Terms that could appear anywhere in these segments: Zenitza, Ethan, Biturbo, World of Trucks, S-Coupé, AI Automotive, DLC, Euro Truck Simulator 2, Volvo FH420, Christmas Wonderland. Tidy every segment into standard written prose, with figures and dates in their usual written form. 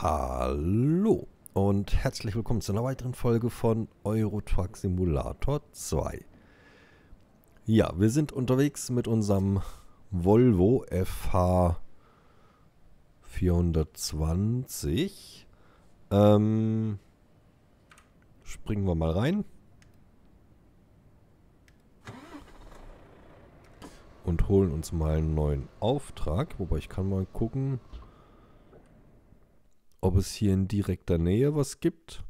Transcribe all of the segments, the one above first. Hallo und herzlich willkommen zu einer weiteren Folge von Euro Truck Simulator 2. Ja, wir sind unterwegs mit unserem Volvo FH420. Springen wir mal rein. Und holen uns mal einen neuen Auftrag. Wobei ich kann mal gucken, ob es hier in direkter Nähe was gibt.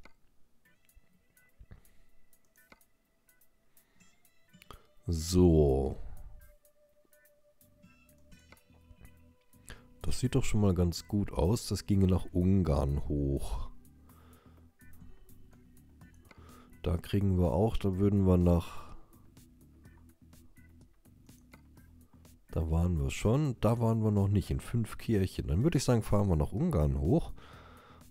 So. Das sieht doch schon mal ganz gut aus. Das ginge nach Ungarn hoch. Da kriegen wir auch, da würden wir nach... Da waren wir schon, da waren wir noch nicht, in 5 Kirchen. Dann würde ich sagen, fahren wir nach Ungarn hoch.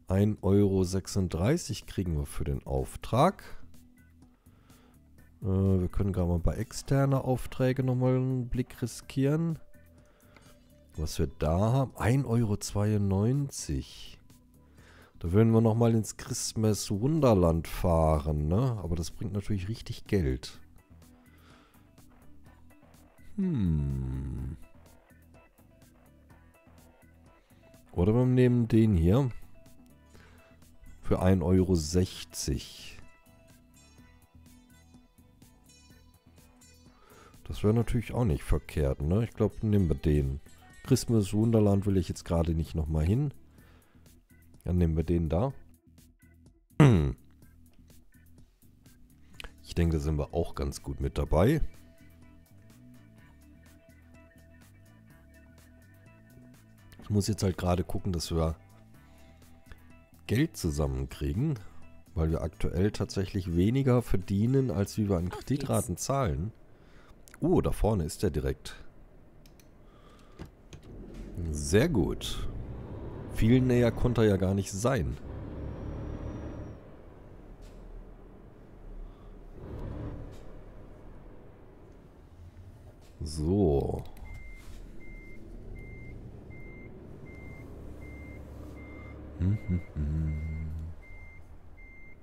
1,36 € kriegen wir für den Auftrag. Wir können gerade mal bei externer Aufträge nochmal einen Blick riskieren. Was wir da haben, 1,92 €. Da würden wir nochmal ins Christmas Wonderland fahren, ne? Aber das bringt natürlich richtig Geld. Oder wir nehmen den hier. Für 1,60 €. Das wäre natürlich auch nicht verkehrt, ne? Ich glaube, nehmen wir den. Christmas Wonderland will ich jetzt gerade nicht nochmal hin. Dann nehmen wir den da. Ich denke, da sind wir auch ganz gut mit dabei. Ich muss jetzt halt gerade gucken, dass wir Geld zusammenkriegen, weil wir aktuell tatsächlich weniger verdienen, als wie wir an Kreditraten zahlen. Oh, da vorne ist der direkt. Sehr gut. Viel näher konnte er ja gar nicht sein. So.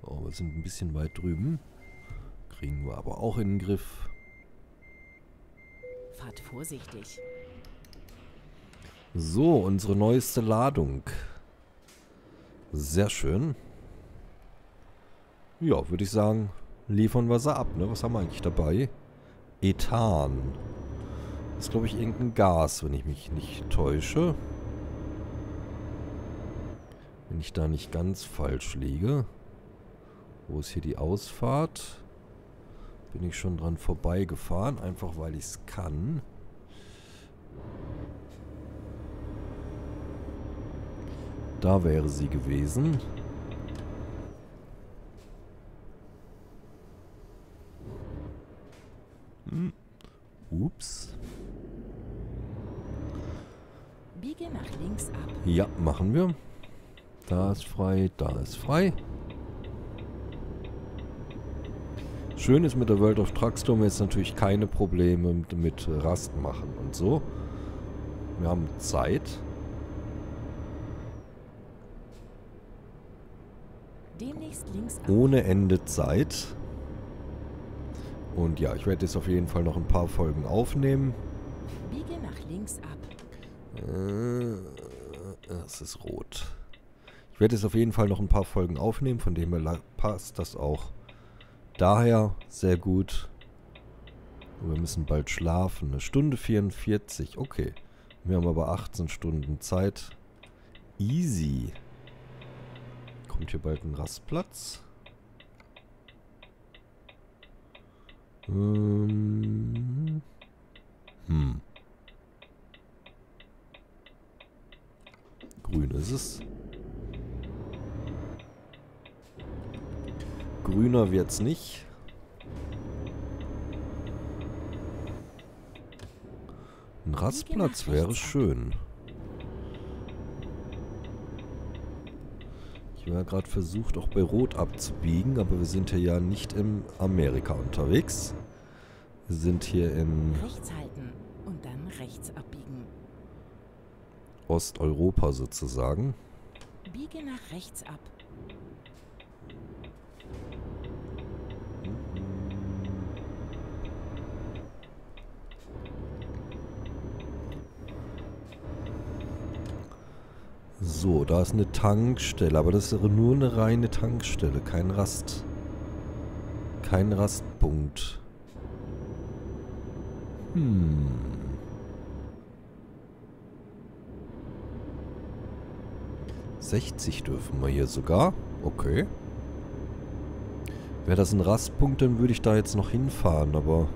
Oh, wir sind ein bisschen weit drüben. Kriegen wir aber auch in den Griff. Fahrt vorsichtig. So, unsere neueste Ladung. Sehr schön. Ja, würde ich sagen, liefern wir sie ab, ne? Was haben wir eigentlich dabei? Ethan. Das ist, glaube ich, irgendein Gas, wenn ich mich nicht täusche. Wenn ich da nicht ganz falsch liege. Wo ist hier die Ausfahrt? Bin ich schon dran vorbeigefahren, einfach weil ich es kann. Da wäre sie gewesen. Ups. Biege nach links ab. Ja, machen wir. Da ist frei, da ist frei. Schön ist mit der World of Trucks, dass wir jetzt natürlich keine Probleme mit Rast machen und so. Wir haben Zeit. Demnächst links ab. Ohne Ende Zeit. Und ja, ich werde jetzt auf jeden Fall noch ein paar Folgen aufnehmen. Biege nach links ab. Das ist rot. Ich werde jetzt auf jeden Fall noch ein paar Folgen aufnehmen, von dem her passt das auch. Daher sehr gut. Wir müssen bald schlafen. Eine Stunde 44, okay. Wir haben aber 18 Stunden Zeit. Easy. Kommt hier bald ein Rastplatz? Grün ist es. Grüner wird's nicht. Ein Rastplatz wäre schön. Ich war gerade versucht, auch bei Rot abzubiegen, aber wir sind hier ja nicht in Amerika unterwegs. Wir sind hier in rechts halten und dann rechts abbiegen. Osteuropa sozusagen. Biege nach rechts ab. So, da ist eine Tankstelle, aber das ist nur eine reine Tankstelle, kein Rast. Kein Rastpunkt. ...60 dürfen wir hier sogar. Okay. Wäre das ein Rastpunkt, dann würde ich da jetzt noch hinfahren, aber...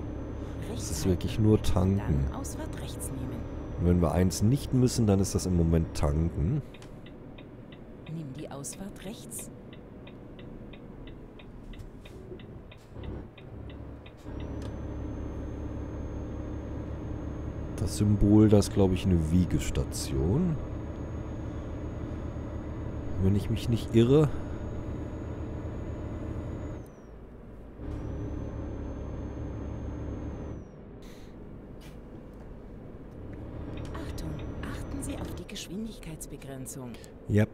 ...es ist wirklich nur tanken. Und wenn wir eins nicht müssen, dann ist das im Moment tanken. Nimm die Ausfahrt rechts. Das Symbol, das ist, glaube ich, eine Wiegestation. Wenn ich mich nicht irre. Achtung, achten Sie auf die Geschwindigkeitsbegrenzung. Yep.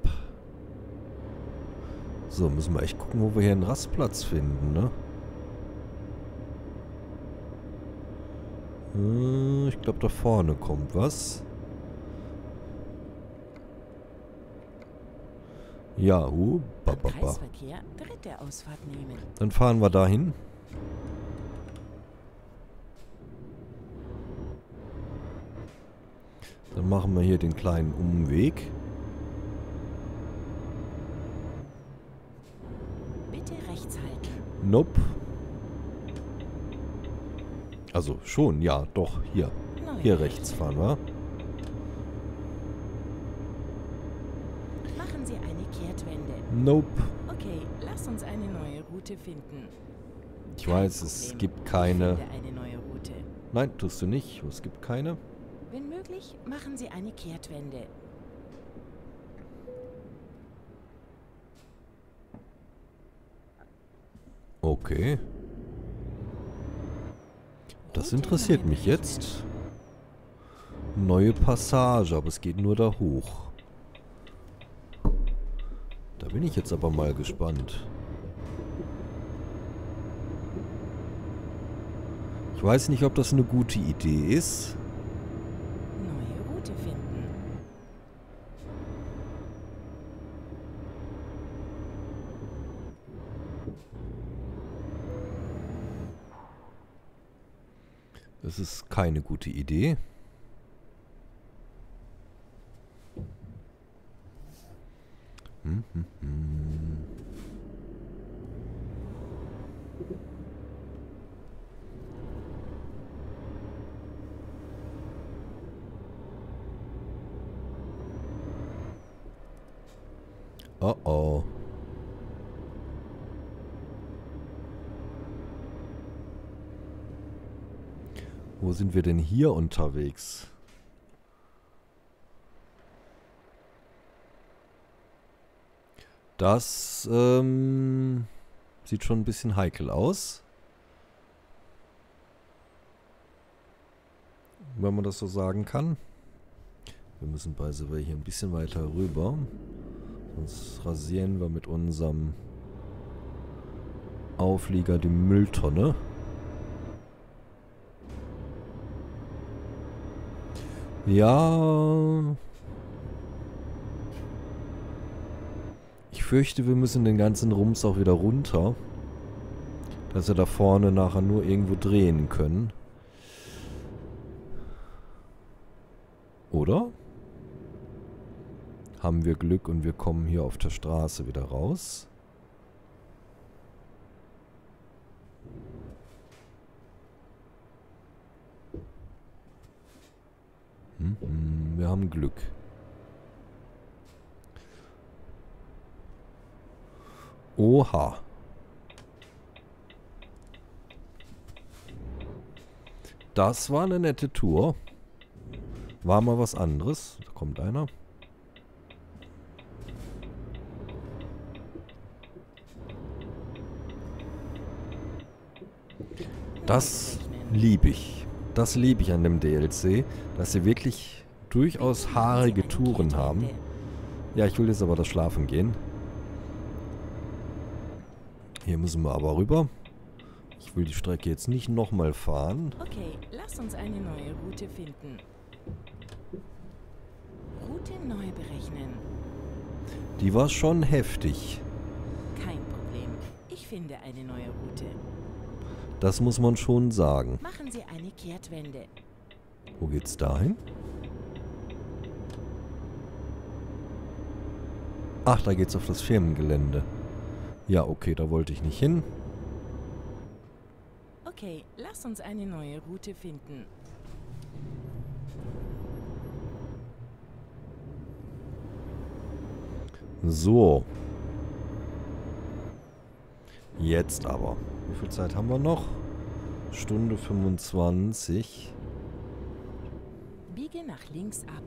So, müssen wir echt gucken, wo wir hier einen Rastplatz finden, ne? Ich glaube, da vorne kommt was. Ja, Kreisverkehr, dritte Ausfahrt nehmen. Dann fahren wir dahin. Dann machen wir hier den kleinen Umweg. Bitte rechts halten. Nope. Also schon, ja, doch, hier. Hier rechts fahren wir. Machen Sie eine Kehrtwende. Nope. Okay, lass uns eine neue Route finden. Ich weiß, es gibt keine... Eine neue Route. Nein, tust du nicht. Es gibt keine. Wenn möglich, machen Sie eine Kehrtwende. Okay. Das interessiert mich jetzt. Neue Passage, aber es geht nur da hoch. Da bin ich jetzt aber mal gespannt. Ich weiß nicht, ob das eine gute Idee ist. Neue Route finden. Das ist keine gute Idee. Oh oh. Wo sind wir denn hier unterwegs? Das sieht schon ein bisschen heikel aus. Wenn man das so sagen kann. Wir müssen bei Silber hier ein bisschen weiter rüber. Sonst rasieren wir mit unserem Auflieger die Mülltonne. Ja. Ich fürchte, wir müssen den ganzen Rums auch wieder runter. Dass wir da vorne nachher nur irgendwo drehen können. Oder? Haben wir Glück und wir kommen hier auf der Straße wieder raus. Wir haben Glück. Oha. Das war eine nette Tour. War mal was anderes. Da kommt einer. Das liebe ich. Das liebe ich an dem DLC, dass sie wirklich durchaus haarige Touren haben. Ja, ich will jetzt aber das Schlafen gehen. Hier müssen wir aber rüber. Ich will die Strecke jetzt nicht nochmal fahren. Okay, lass uns eine neue Route finden. Route neu berechnen. Die war schon heftig. Kein Problem. Ich finde eine neue Route. Das muss man schon sagen. Machen Sie eine Kehrtwende. Wo geht's dahin? Ach, da geht's auf das Firmengelände. Ja, okay, da wollte ich nicht hin. Okay, lass uns eine neue Route finden. So. Jetzt aber. Wie viel Zeit haben wir noch? Stunde 25. Biege nach links ab.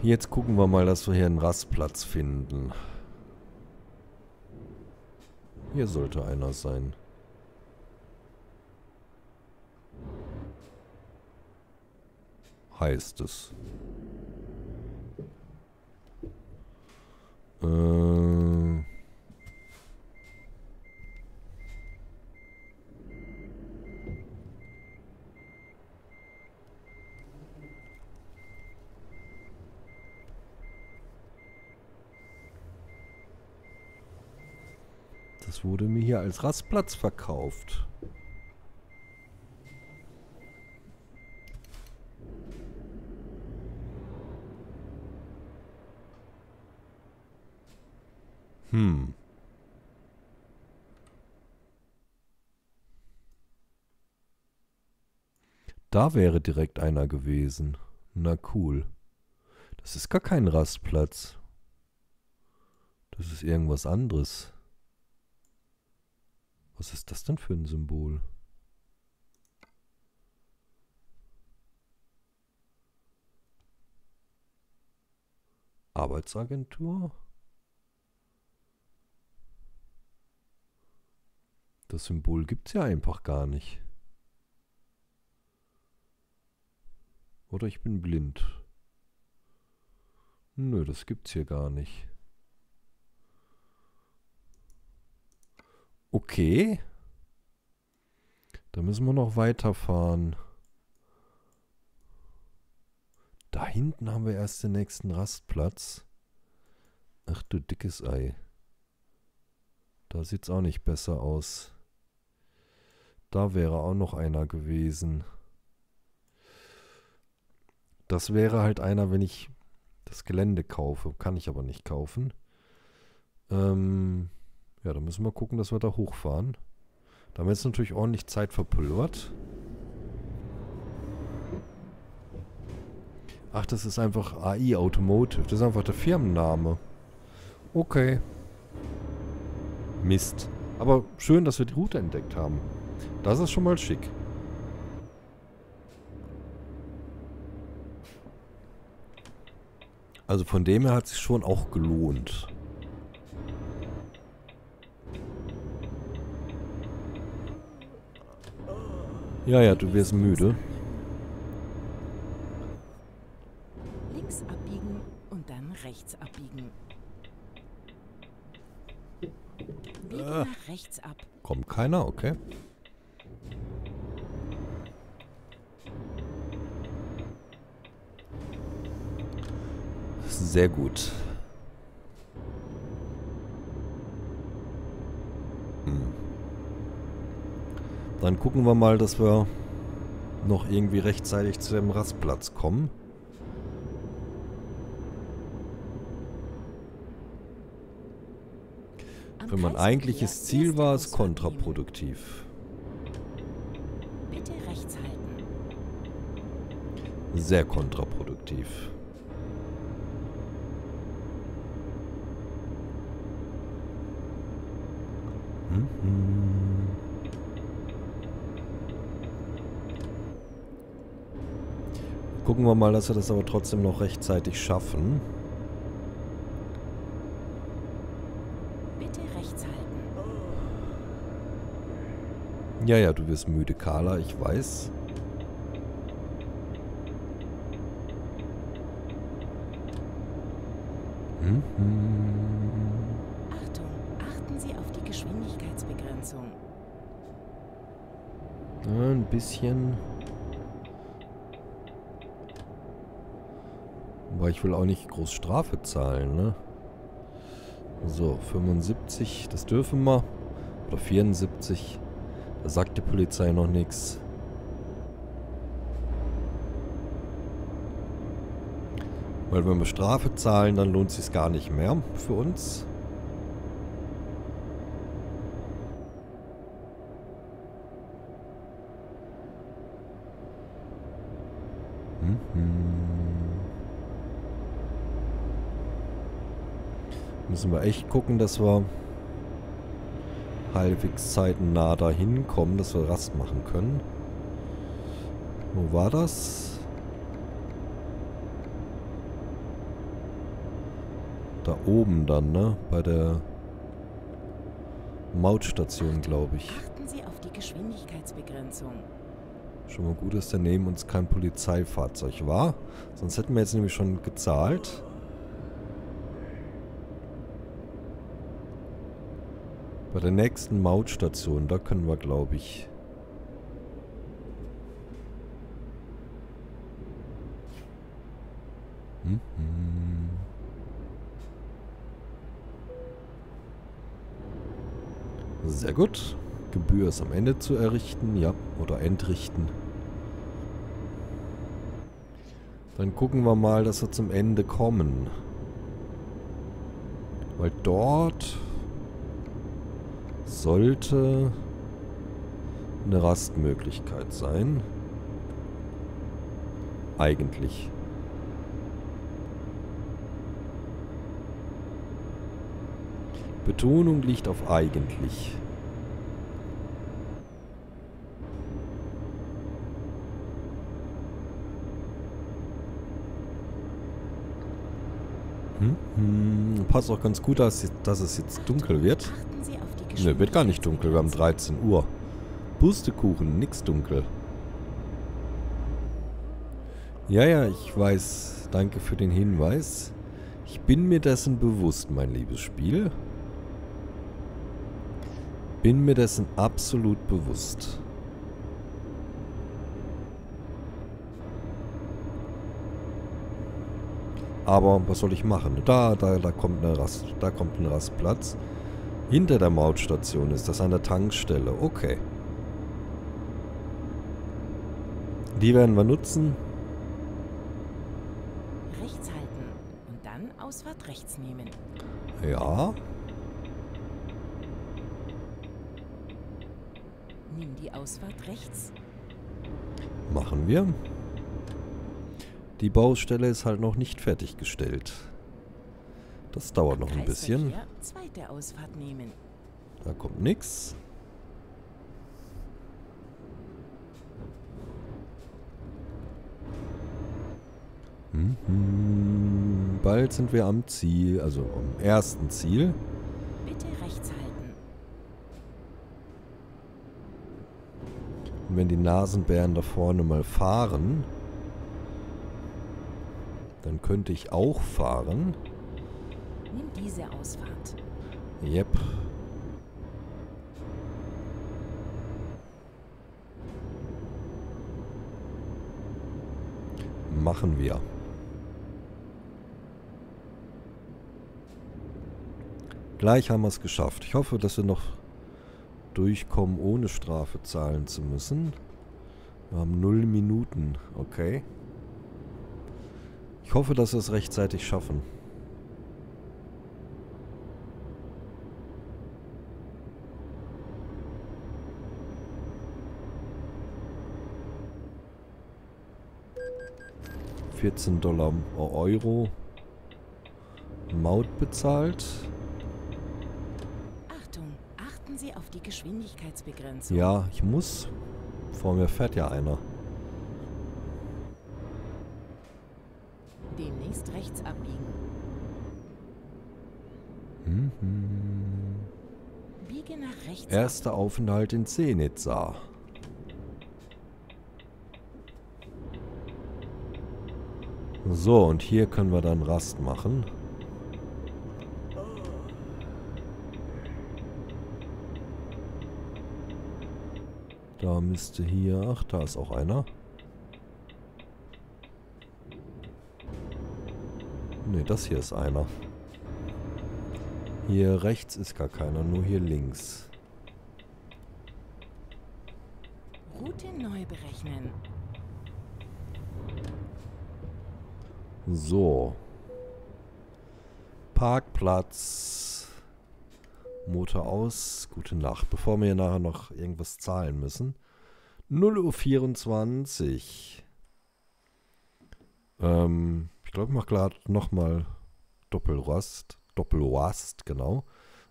Jetzt gucken wir mal, dass wir hier einen Rastplatz finden. Hier sollte einer sein. Heißt es. Das wurde mir hier als Rastplatz verkauft. Da wäre direkt einer gewesen. Na cool. Das ist gar kein Rastplatz. Das ist irgendwas anderes. Was ist das denn für ein Symbol? Arbeitsagentur? Das Symbol gibt es ja einfach gar nicht. Oder ich bin blind. Nö, das gibt's hier gar nicht. Okay. Da müssen wir noch weiterfahren. Da hinten haben wir erst den nächsten Rastplatz. Ach du dickes Ei. Da sieht's auch nicht besser aus. Da wäre auch noch einer gewesen. Das wäre halt einer, wenn ich das Gelände kaufe. Kann ich aber nicht kaufen. Ja, da müssen wir gucken, dass wir da hochfahren. Da haben wir jetzt natürlich ordentlich Zeit verpulvert. Ach, das ist einfach AI Automotive. Das ist einfach der Firmenname. Okay. Mist. Aber schön, dass wir die Route entdeckt haben. Das ist schon mal schick. Also von dem her hat es sich schon auch gelohnt. Ja, ja, du wirst müde. Links abbiegen und dann rechts abbiegen. Biege nach rechts ab. Kommt keiner, okay. Sehr gut. Dann gucken wir mal, dass wir noch irgendwie rechtzeitig zu dem Rastplatz kommen. Wenn mein eigentliches Ziel war, ist kontraproduktiv. Bitte rechts halten. Sehr kontraproduktiv. Gucken wir mal, dass wir das aber trotzdem noch rechtzeitig schaffen. Bitte rechts halten. Ja, ja, du wirst müde, Carla, ich weiß. Achtung, achten Sie auf die Geschwindigkeitsbegrenzung. Ja, ein bisschen. Aber ich will auch nicht groß Strafe zahlen, ne? So, 75, das dürfen wir. Oder 74. Da sagt die Polizei noch nichts. Weil wenn wir Strafe zahlen, dann lohnt es sich gar nicht mehr für uns. Müssen wir echt gucken, dass wir halbwegs zeitnah dahin kommen, dass wir Rast machen können. Wo war das? Da oben dann, ne? Bei der Mautstation, glaube ich. Achten Sie auf die Geschwindigkeitsbegrenzung. Schon mal gut, dass da neben uns kein Polizeifahrzeug war. Sonst hätten wir jetzt nämlich schon gezahlt. Bei der nächsten Mautstation, da können wir, glaube ich... Sehr gut. Gebühr ist am Ende zu errichten, ja, oder entrichten. Dann gucken wir mal, dass wir zum Ende kommen. Weil dort... sollte eine Rastmöglichkeit sein. Eigentlich. Betonung liegt auf eigentlich. Passt auch ganz gut, dass es jetzt dunkel wird. Ne, wird gar nicht dunkel, wir haben 13 Uhr. Pustekuchen, nix dunkel. Ja, ich weiß. Danke für den Hinweis. Ich bin mir dessen bewusst, mein liebes Spiel. Bin mir dessen absolut bewusst. Aber was soll ich machen? Da kommt eine ein Rastplatz. Hinter der Mautstation ist das, an der Tankstelle. Okay. Die werden wir nutzen. Rechts halten und dann Ausfahrt rechts nehmen. Ja. Nimm die Ausfahrt rechts. Machen wir. Die Baustelle ist halt noch nicht fertiggestellt. Das dauert noch ein bisschen. Zweite Ausfahrt nehmen. Da kommt nichts. Bald sind wir am Ziel, also am ersten Ziel. Bitte rechts halten. Und wenn die Nasenbären da vorne mal fahren, dann könnte ich auch fahren. Nimm diese Ausfahrt. Yep. Machen wir. Gleich haben wir es geschafft. Ich hoffe, dass wir noch durchkommen, ohne Strafe zahlen zu müssen. Wir haben 0 Minuten. Okay. Ich hoffe, dass wir es rechtzeitig schaffen. $14 Euro Maut bezahlt. Achtung, achten Sie auf die Geschwindigkeitsbegrenzung. Ja, ich muss. Vor mir fährt ja einer. Demnächst rechts abbiegen. Biege nach rechts. Erster Aufenthalt in Zenitza. So, und hier können wir dann Rast machen. Da müsste hier... Ach, da ist auch einer. Ne, das hier ist einer. Hier rechts ist gar keiner, nur hier links. Route neu berechnen. So. Parkplatz. Motor aus. Gute Nacht. Bevor wir hier nachher noch irgendwas zahlen müssen. 0:24 Uhr. Ich glaube, ich mache gerade nochmal Doppelrost. Doppelrost, genau.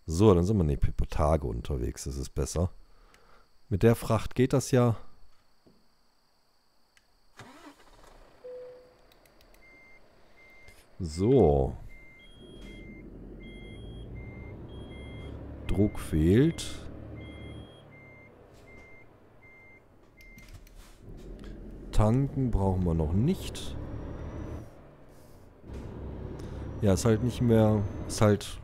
So, dann sind wir nicht über Tage unterwegs. Das ist besser. Mit der Fracht geht das ja. So. Druck fehlt. Tanken brauchen wir noch nicht. Ja, ist halt nicht mehr, ist halt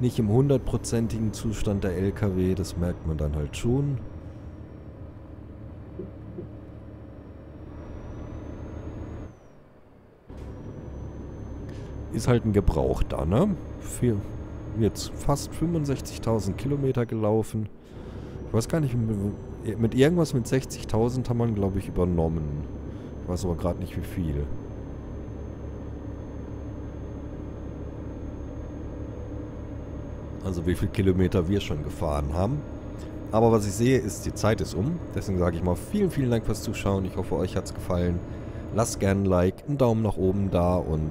nicht im 100%igen Zustand der LKW, das merkt man dann halt schon. Ist halt ein Gebrauchter, ne? Für jetzt fast 65.000 Kilometer gelaufen. Ich weiß gar nicht, mit irgendwas mit 60.000 haben wir, glaube ich, übernommen. Ich weiß aber gerade nicht, wie viel. Also wie viele Kilometer wir schon gefahren haben. Aber was ich sehe, ist, die Zeit ist um. Deswegen sage ich mal vielen, vielen Dank fürs Zuschauen. Ich hoffe, euch hat es gefallen. Lasst gerne ein Like, einen Daumen nach oben da und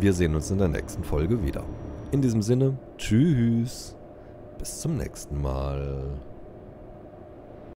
wir sehen uns in der nächsten Folge wieder. In diesem Sinne, tschüss. Bis zum nächsten Mal.